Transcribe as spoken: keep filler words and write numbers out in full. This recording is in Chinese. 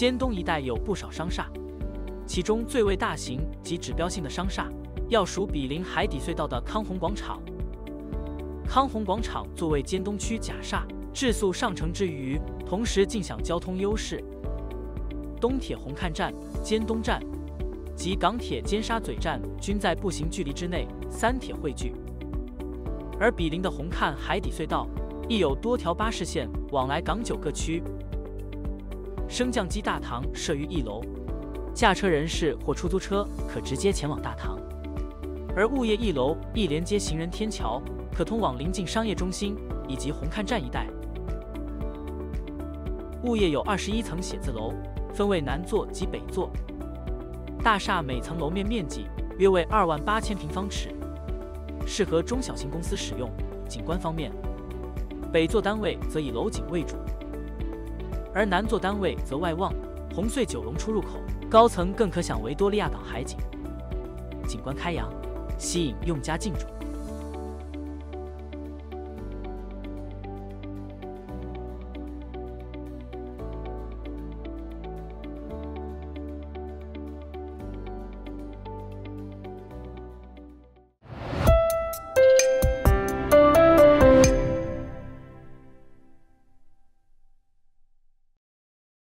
尖东一带有不少商厦，其中最为大型及指标性的商厦，要数比邻海底隧道的康宏广场。康宏广场作为尖东区甲厦，质素上乘之余，同时尽享交通优势。东铁红磡站、尖东站及港铁尖沙咀站均在步行距离之内，三铁汇聚。而比邻的红磡海底隧道，亦有多条巴士线往来港九各区。 升降机大堂设于一楼，驾车人士或出租车可直接前往大堂；而物业一楼亦连接行人天桥，可通往临近商业中心以及红磡站一带。物业有二十一层写字楼，分为南座及北座。大厦每层楼面面积约为二万八千平方尺，适合中小型公司使用。景观方面，北座单位则以楼景为主。 而南座单位则外望红隧九龙出入口，高层更可享维多利亚港海景，景观开扬，吸引用家进驻。